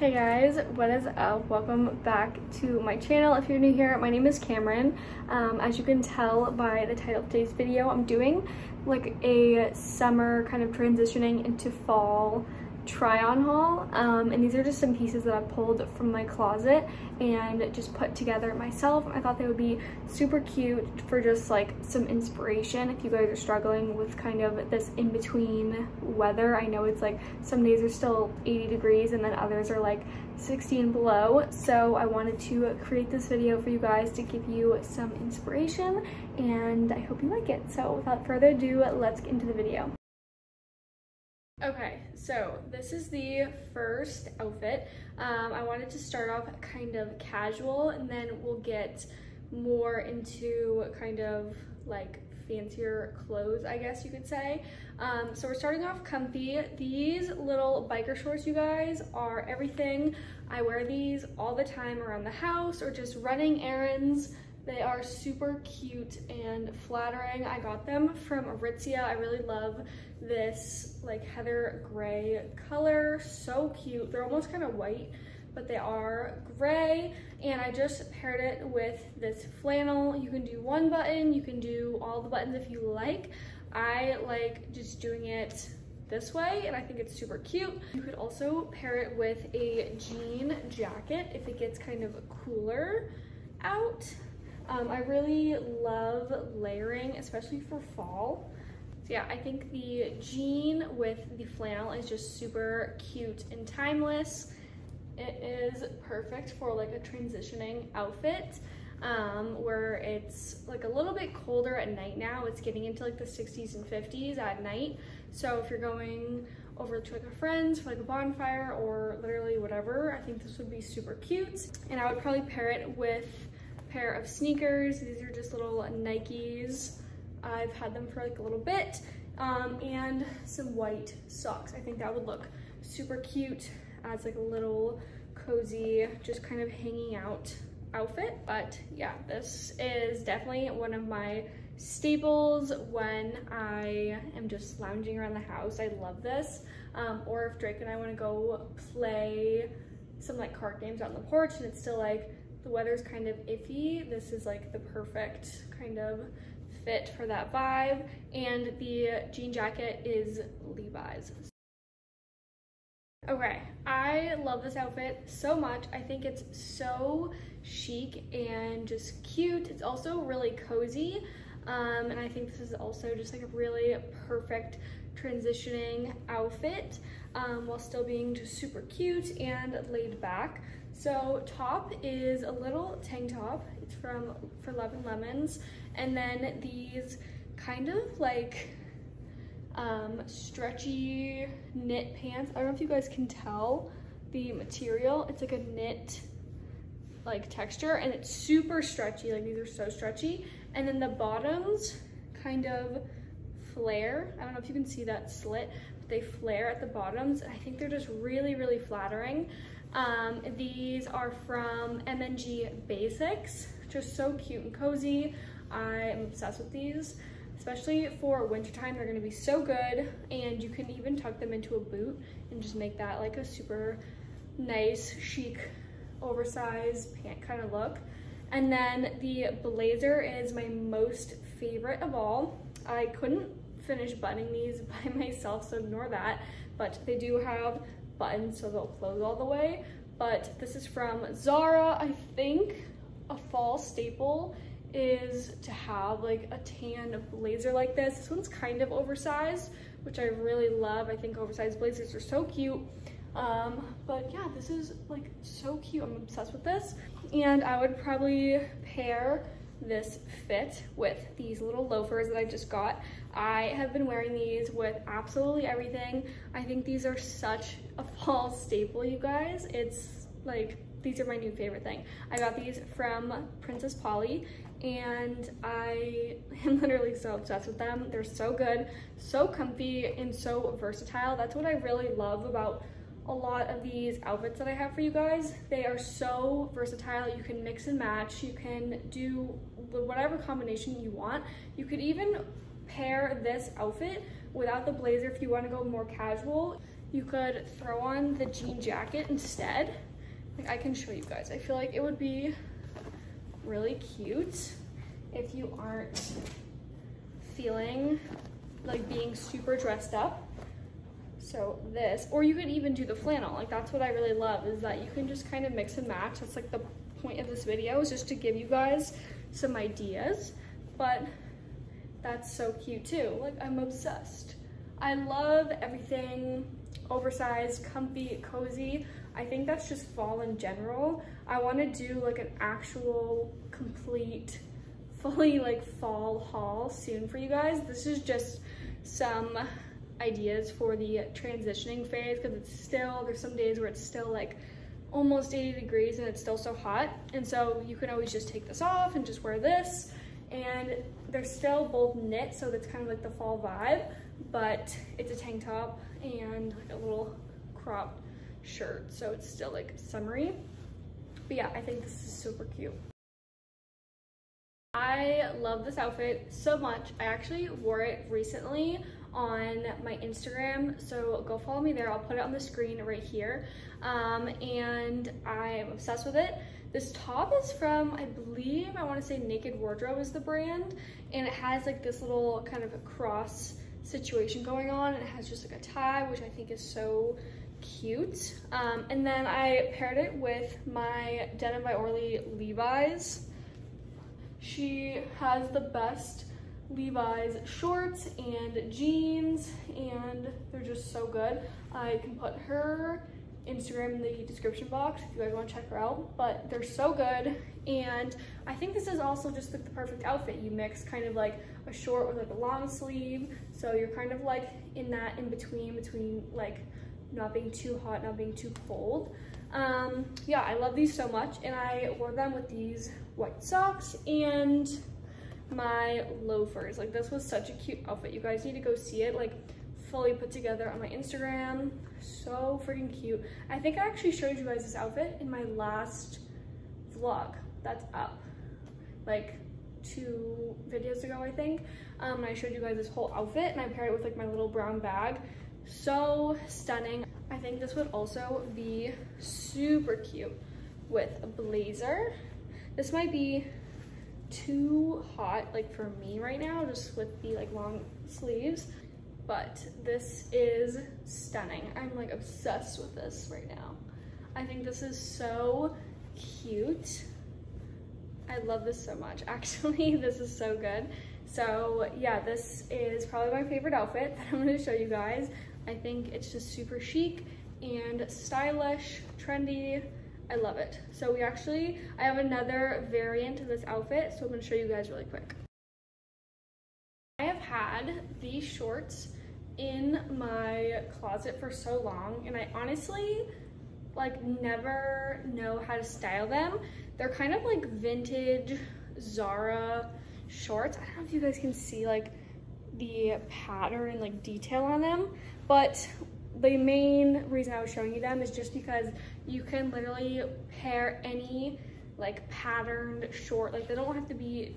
Hey guys, what is up? Welcome back to my channel. If you're new here, my name is Cameron. As you can tell by the title of today's video, I'm doing like a summer kind of transitioning into fall try-on haul, and these are just some pieces that I pulled from my closet and just put together myself. I thought they would be super cute for just like some inspiration if you guys are struggling with kind of this in-between weather. I know it's like some days are still 80 degrees and then others are like 60 and below, so I wanted to create this video for you guys to give you some inspiration, and I hope you like it. So without further ado, let's get into the video. Okay, so this is the first outfit. I wanted to start off kind of casual, and then we'll get more into kind of like fancier clothes, I guess you could say. So we're starting off comfy. These little biker shorts, you guys, are everything. I wear these all the time around the house or just running errands. They are super cute and flattering. I got them from Aritzia. I really love this like heather gray color, so cute. They're almost kind of white, but they are gray, and I just paired it with this flannel. You can do one button, you can do all the buttons if you like. I like just doing it this way, and I think it's super cute. You could also pair it with a jean jacket if it gets kind of cooler out. I really love layering, especially for fall. So yeah, I think the jean with the flannel is just super cute and timeless. It is perfect for like a transitioning outfit where it's like a little bit colder at night now. It's getting into like the 60s and 50s at night. So if you're going over to like a friend's for like a bonfire or literally whatever, I think this would be super cute. And I would probably pair it with pair of sneakers. These are just little Nikes. I've had them for like a little bit, and some white socks. I think that would look super cute as like a little cozy, just kind of hanging out outfit. But yeah, this is definitely one of my staples when I am just lounging around the house. I love this. Or if Drake and I want to go play some like card games out on the porch and it's still like the weather's kind of iffy, this is like the perfect kind of fit for that vibe. And the jean jacket is Levi's. Okay, I love this outfit so much. I think it's so chic and just cute. It's also really cozy, and I think this is also just like a really perfect transitioning outfit while still being just super cute and laid back. So top is a little tank top. It's from For Love and Lemons, and then these kind of like stretchy knit pants. I don't know if you guys can tell the material. It's like a knit like texture, and it's super stretchy. Like these are so stretchy. And then the bottoms kind of flare. I don't know if you can see that slit, but they flare at the bottoms. I think they're just really, really flattering. These are from MNG Basics, just so cute and cozy. I'm obsessed with these, especially for wintertime. They're gonna be so good, and you can even tuck them into a boot and just make that like a super nice, chic, oversized pant kind of look. And then the blazer is my most favorite of all. I couldn't finish buttoning these by myself, so ignore that, but they do have buttons, so they'll close all the way. But this is from Zara. I think a fall staple is to have like a tan blazer like this. This one's kind of oversized, which I really love. I think oversized blazers are so cute. But yeah, this is like so cute. I'm obsessed with this. And I would probably pair this fit with these little loafers that I just got. I have been wearing these with absolutely everything. I think these are such a fall staple, you guys. It's like, these are my new favorite thing. I got these from Princess Polly, and I am literally so obsessed with them. They're so good, so comfy, and so versatile. That's what I really love about a lot of these outfits that I have for you guys. They are so versatile. You can mix and match. You can do whatever combination you want. You could even pair this outfit without the blazer if you want to go more casual. you could throw on the jean jacket instead. Like, I can show you guys. I feel like it would be really cute if you aren't feeling like being super dressed up. So this, or you could even do the flannel. Like, that's what I really love, is that you can just kind of mix and match. That's like the point of this video, is just to give you guys some ideas. But that's so cute too. Like, I'm obsessed. I love everything oversized, comfy, cozy. I think that's just fall in general. I want to do like an actual complete, fully like fall haul soon for you guys. This is just some ideas for the transitioning phase, because it's still, there's some days where it's still like almost 80 degrees and it's still so hot, and so you can always just take this off and just wear this. And they're still both knit, so that's kind of like the fall vibe, but it's a tank top and like a little cropped shirt, so it's still like summery. But yeah, I think this is super cute. I love this outfit so much. I actually wore it recently on my Instagram, so go follow me there. I'll put it on the screen right here. And I am obsessed with it. This top is from, I believe, I want to say Naked Wardrobe is the brand, and it has like this little kind of a cross situation going on, and it has just like a tie, which I think is so cute. And then I paired it with my Denim by Orly Levi's. She has the best Levi's shorts and jeans, and they're just so good. I can put her Instagram in the description box if you guys want to check her out, but they're so good. And I think this is also just like the perfect outfit. You mix kind of like a short with like a long sleeve, so you're kind of like in that in between like not being too hot, not being too cold. Yeah, I love these so much, and I wore them with these white socks and my loafers. Like, this was such a cute outfit. You guys need to go see it, like, fully put together on my Instagram. So freaking cute. I think I actually showed you guys this outfit in my last vlog that's up, like 2 videos ago, I think. And I showed you guys this whole outfit, and I paired it with like my little brown bag. So stunning. I think this would also be super cute with a blazer. This might be too hot like for me right now, just with the like long sleeves, but this is stunning. I'm like obsessed with this right now. I think this is so cute. I love this so much. Actually, this is so good. So yeah, this is probably my favorite outfit that I'm going to show you guys. I think it's just super chic and stylish, trendy. I love it. So we actually, I have another variant of this outfit, so I'm going to show you guys really quick. I have had these shorts in my closet for so long, and I honestly like never know how to style them. They're kind of like vintage Zara shorts. I don't know if you guys can see like the pattern and like detail on them, but the main reason I was showing you them is just because you can literally pair any like patterned short. Like, they don't have to be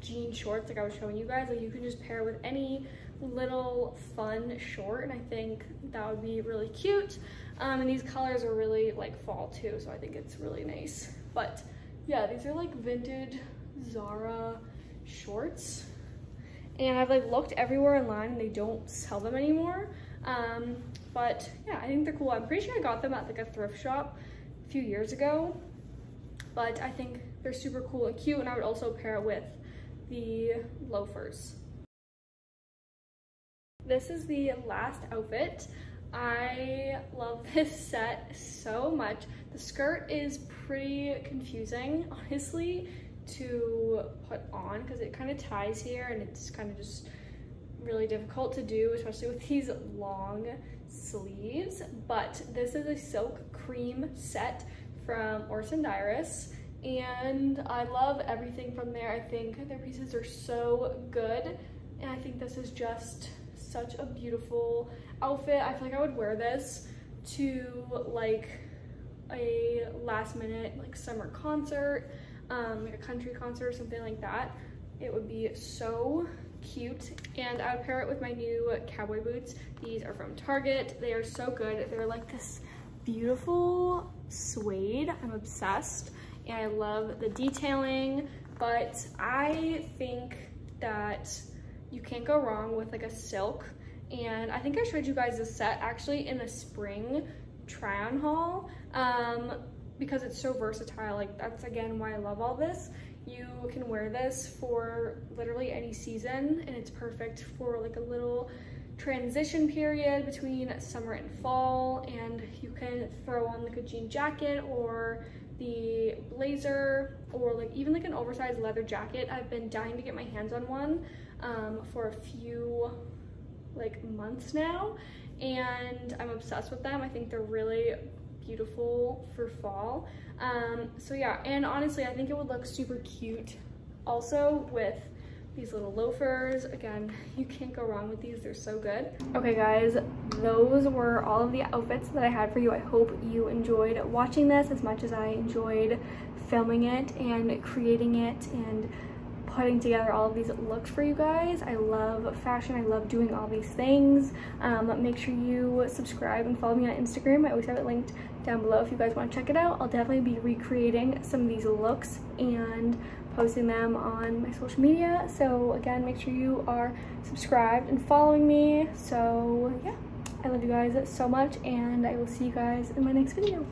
jean shorts like I was showing you guys. Like, you can just pair with any little fun short, and I think that would be really cute. And these colors are really like fall too, so I think it's really nice. But yeah, these are like vintage Zara shorts, and I've like looked everywhere online and they don't sell them anymore. But yeah, I think they're cool. I'm pretty sure I got them at like a thrift shop a few years ago, but I think they're super cool and cute, and I would also pair it with the loafers. This is the last outfit. I love this set so much. The skirt is pretty confusing, honestly, to put on, because it kind of ties here, and it's kind of just really difficult to do, especially with these long sleeves. But this is a silk cream set from Orson Dyrus, and I love everything from there. I think their pieces are so good, and I think this is just such a beautiful outfit. I feel like I would wear this to like a last minute like summer concert, like a country concert or something like that. It would be so cute, and I would pair it with my new cowboy boots. These are from Target. They are so good. They're like this beautiful suede. I'm obsessed, and I love the detailing, but I think that you can't go wrong with like a silk. And I think I showed you guys this set actually in a spring try-on haul because it's so versatile. Like, that's again why I love all this. You can wear this for literally any season, and it's perfect for like a little transition period between summer and fall, and you can throw on like a jean jacket or the blazer, or like even like an oversized leather jacket. I've been dying to get my hands on one for a few like months now, and I'm obsessed with them. I think they're really beautiful for fall. So yeah, and honestly I think it would look super cute also with these little loafers. Again, you can't go wrong with these. They're so good. Okay guys, those were all of the outfits that I had for you. I hope you enjoyed watching this as much as I enjoyed filming it and creating it and putting together all of these looks for you guys. I love fashion. I love doing all these things. Make sure you subscribe and follow me on Instagram. I always have it linked down below if you guys want to check it out. I'll definitely be recreating some of these looks and posting them on my social media. So again, make sure you are subscribed and following me. So yeah, I love you guys so much, and I will see you guys in my next video.